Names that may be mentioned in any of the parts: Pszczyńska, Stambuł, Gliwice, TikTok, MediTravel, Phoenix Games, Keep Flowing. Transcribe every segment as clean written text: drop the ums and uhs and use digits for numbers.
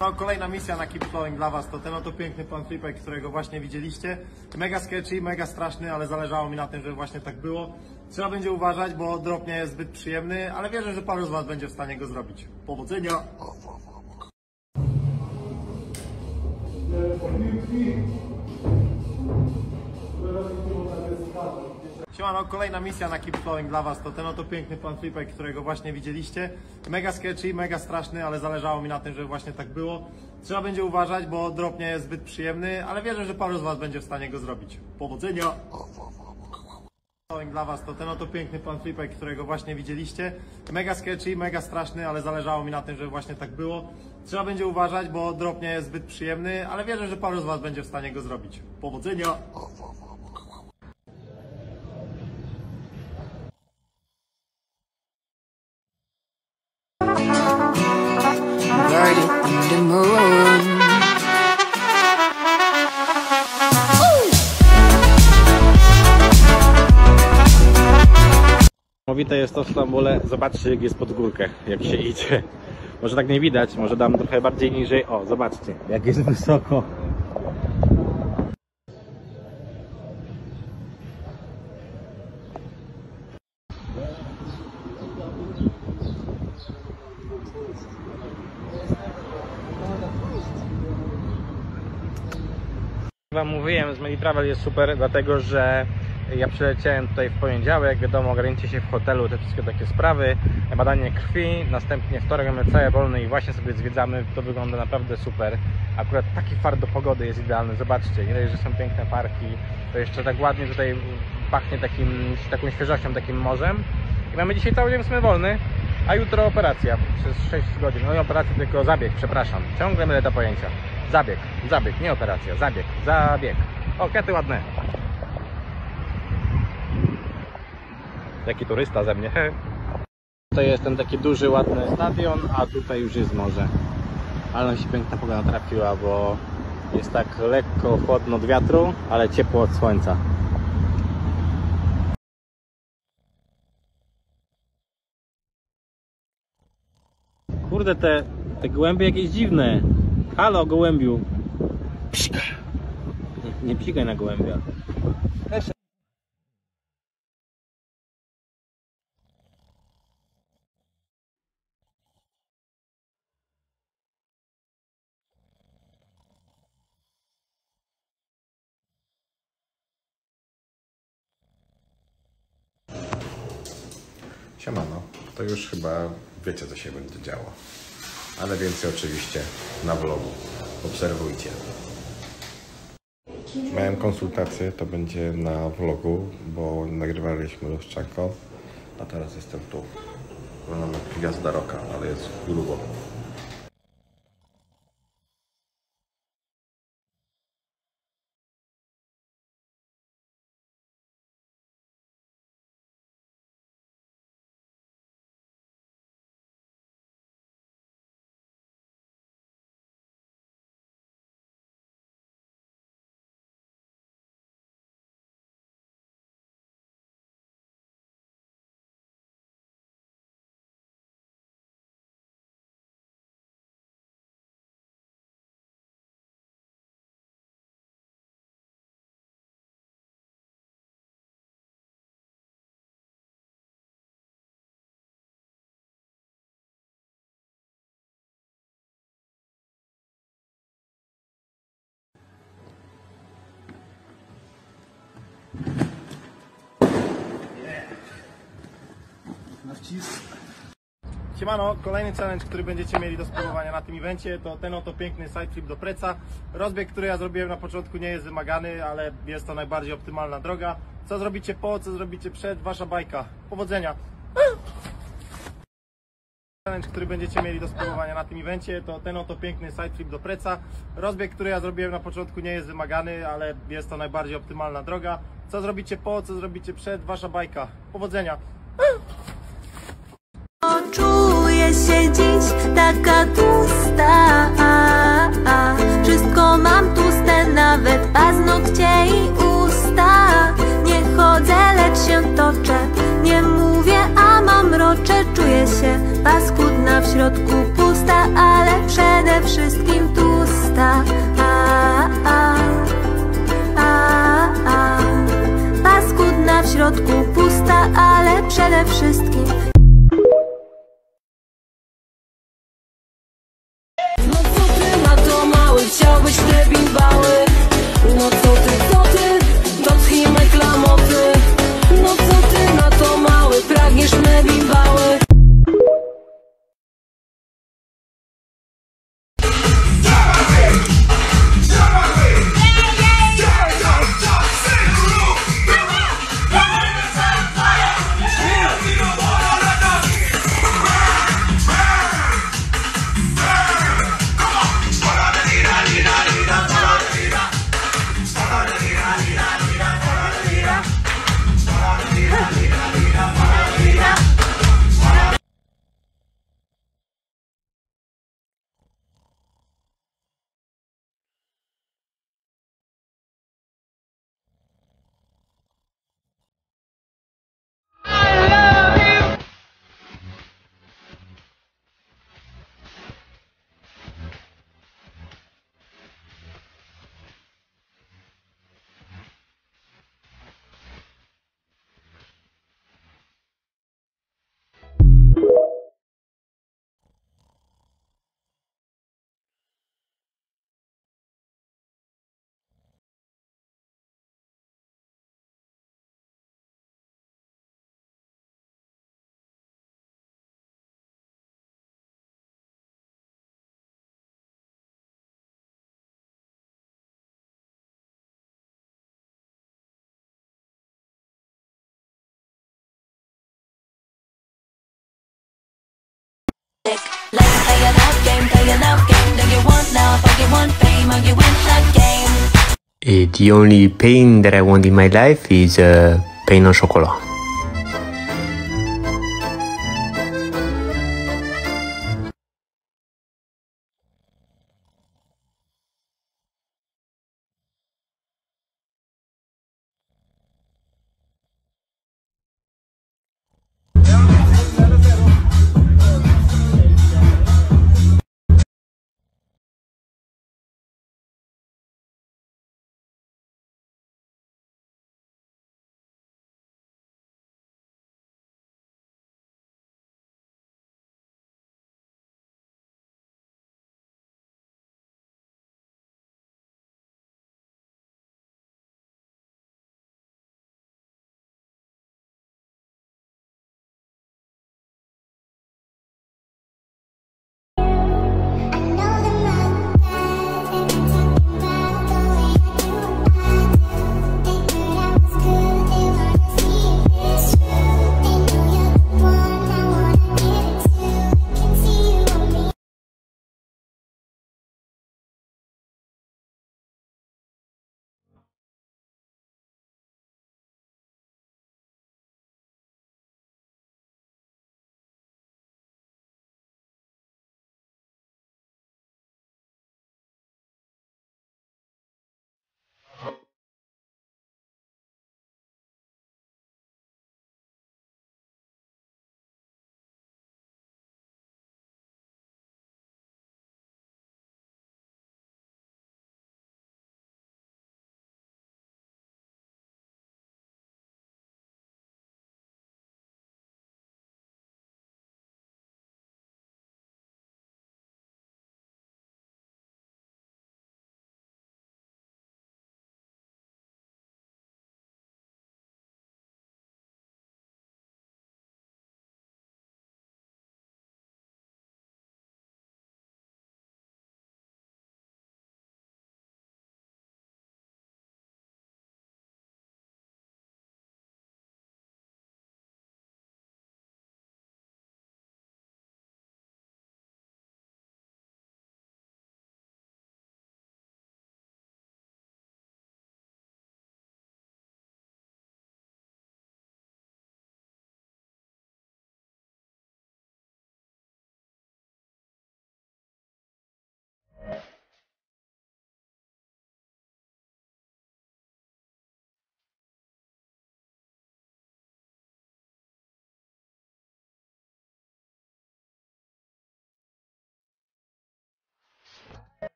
No, kolejna misja na Keep Flowing dla Was to ten oto piękny pan flipek, którego właśnie widzieliście. Mega sketchy, mega straszny, ale zależało mi na tym, żeby właśnie tak było. Trzeba będzie uważać, bo drop nie jest zbyt przyjemny, ale wierzę, że paru z Was będzie w stanie go zrobić. Powodzenia! Siemano, kolejna misja na Keep Flowing dla Was to ten oto piękny pan flipek, którego właśnie widzieliście. Mega sketchy, mega straszny, ale zależało mi na tym, żeby właśnie tak było. Trzeba będzie uważać, bo drop nie jest zbyt przyjemny, ale wierzę, że paru z Was będzie w stanie go zrobić. Powodzenia! Dla Was to ten oto piękny pan flipek, którego właśnie widzieliście. Mega sketchy, mega straszny, ale zależało mi na tym, żeby właśnie tak było. Trzeba będzie uważać, bo drop nie jest zbyt przyjemny, ale wierzę, że paru z Was będzie w stanie go zrobić. Powodzenia! Niesamowite jest to w Stambule, zobaczcie jak jest pod górkę, jak się idzie. Może tak nie widać, może dam trochę bardziej niżej. O, zobaczcie, jak jest wysoko. Wam mówiłem, z MediTravel jest super, dlatego że ja przyleciałem tutaj w poniedziałek, wiadomo, ograniczy się w hotelu, te wszystkie takie sprawy, badanie krwi, następnie wtorek mamy cały wolny i właśnie sobie zwiedzamy, to wygląda naprawdę super. Akurat taki fart do pogody jest idealny, zobaczcie, nie dość, że są piękne parki, to jeszcze tak ładnie tutaj pachnie taką świeżością, takim morzem. I mamy dzisiaj cały dzień w sumie wolny, a jutro operacja, przez 6 godzin, no nie operacja, tylko zabieg, przepraszam, ciągle mylę te pojęcia. Zabieg, nie operacja, zabieg. O, kety ładne. Jaki turysta ze mnie. To jest ten taki duży, ładny stadion, a tutaj już jest morze. Ale nam się piękna pogoda trafiła, bo jest tak lekko chłodno od wiatru, ale ciepło od słońca. Kurde, te gołębie jakieś dziwne. Halo, gołębiu. Psikaj. Nie psikaj na gołębia. Siemano, to już chyba wiecie, co się będzie działo, ale więcej oczywiście na vlogu, obserwujcie. Miałem konsultację, to będzie na vlogu, bo nagrywaliśmy lustrzanko, a teraz jestem tu. Wyglądam jak gwiazda rocka, ale jest grubo. Siemano, kolejny challenge, który będziecie mieli do spróbowania na tym evencie, to ten oto piękny side flip do preca. Rozbieg, który ja zrobiłem na początku, nie jest wymagany, ale jest to najbardziej optymalna droga. Co zrobicie po, co zrobicie przed, wasza bajka. Powodzenia! Challenge, który będziecie mieli do spróbowania na tym evencie, to ten oto piękny side flip do preca. Rozbieg, który ja zrobiłem na początku, nie jest wymagany, ale jest to najbardziej optymalna droga. Co zrobicie po, co zrobicie przed, wasza bajka. Powodzenia! Czuję się dziś taka tłusta, wszystko mam tłuste, nawet paznokcie i usta. Nie chodzę, lecz się toczę, nie mówię, a mam mrocze. Czuję się paskudna, w środku pusta, ale przede wszystkim tu staw. Paskudna w środku pusta, ale przede wszystkim no co ty na to mały, chciałbyś te bimbały. No co ty, dotknijmy klamoty. No co ty na to mały, pragniesz me bimbały. Let's play a love game, do you want love or you want fame or you want the game? The only pain that I want in my life is pain au chocolat.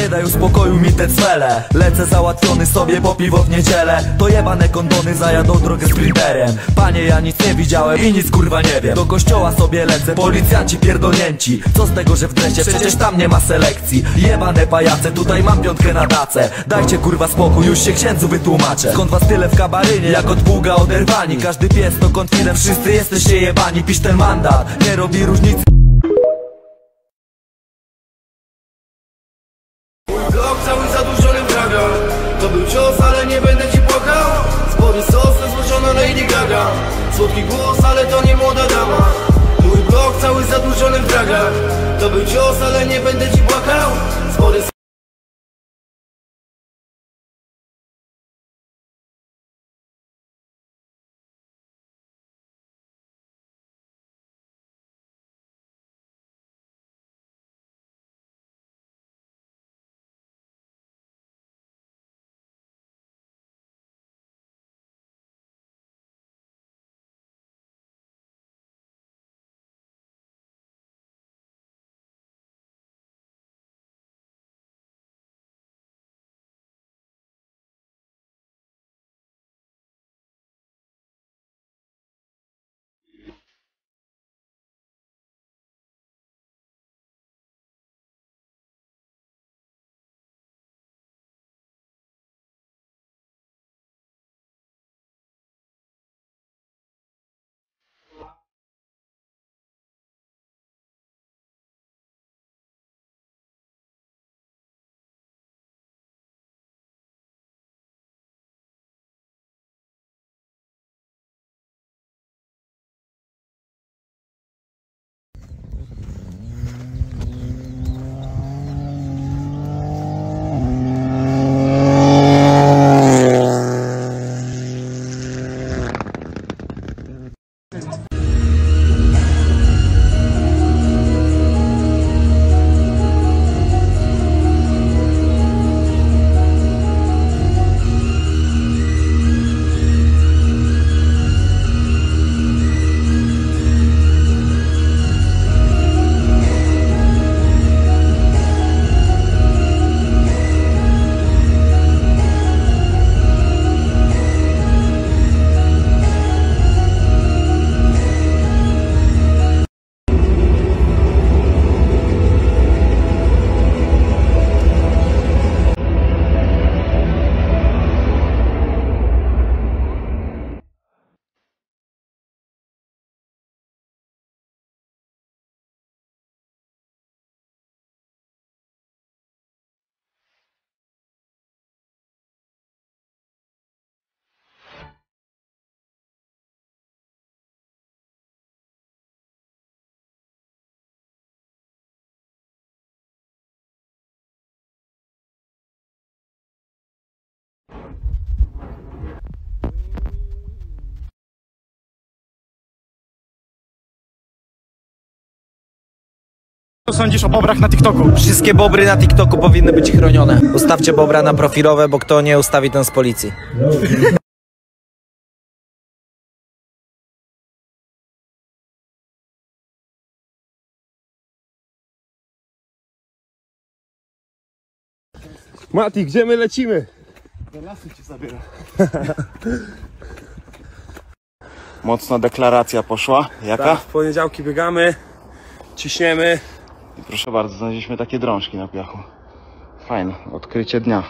nie dają spokoju mi te cwele. Lecę załatwiony sobie po piwo w niedzielę. To jebane kondony zajadą drogę sprinterem. Panie, ja nic nie widziałem i nic kurwa nie wiem. Do kościoła sobie lecę, policjanci pierdolnięci. Co z tego, że w dresie, przecież tam nie ma selekcji. Jebane pajace, tutaj mam piątkę na tacę. Dajcie kurwa spokój, już się księdzu wytłumaczę. Skąd was tyle w kabarynie, jak od Buga oderwani. Każdy pies to konfinem, wszyscy jesteście jebani. Pisz ten mandat, nie robi różnicy. To był cios, ale nie będę ci płakał. Spory sosy, złożona Lady Gaga. Słodki głos, ale to nie młoda dama. Mój blok cały zadłużony w dragach. To był cios, ale nie będę ci płakał. Spory sosy. Co sądzisz o bobrach na TikToku? Wszystkie bobry na TikToku powinny być chronione. Ustawcie bobra na profilowe, bo kto nie ustawi, ten z policji. Mati, gdzie my lecimy? Do lasu cię zabiera. Mocna deklaracja poszła. Jaka? Tak, w poniedziałki biegamy, ciśniemy. I proszę bardzo, znaleźliśmy takie drążki na piachu. Fajne, odkrycie dnia.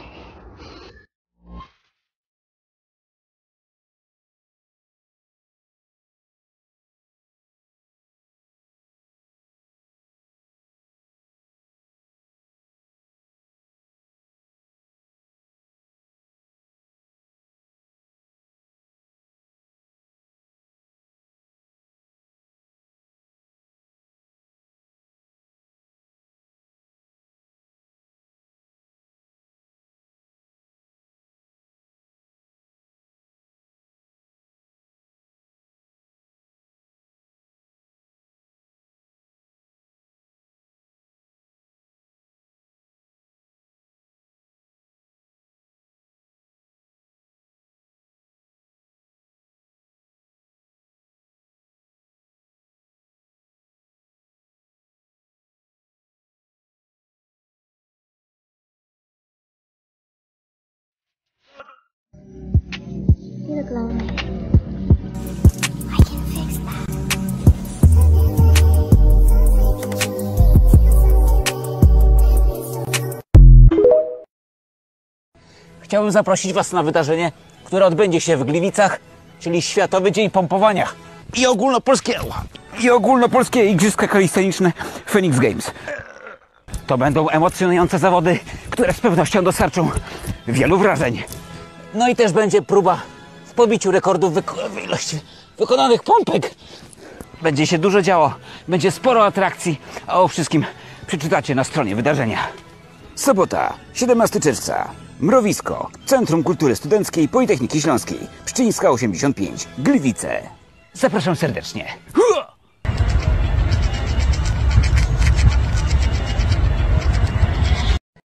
You're glowing. Chciałbym zaprosić Was na wydarzenie, które odbędzie się w Gliwicach, czyli Światowy Dzień Pompowania i ogólnopolskie Igrzyska Kalisteniczne Phoenix Games. To będą emocjonujące zawody, które z pewnością dostarczą wielu wrażeń. No i też będzie próba w pobiciu rekordów w ilości wykonanych pompek. Będzie się dużo działo, będzie sporo atrakcji, a o wszystkim przeczytacie na stronie wydarzenia. Sobota, 17 czerwca. Mrowisko, Centrum Kultury Studenckiej Politechniki Śląskiej, Pszczyńska 85, Gliwice. Zapraszam serdecznie.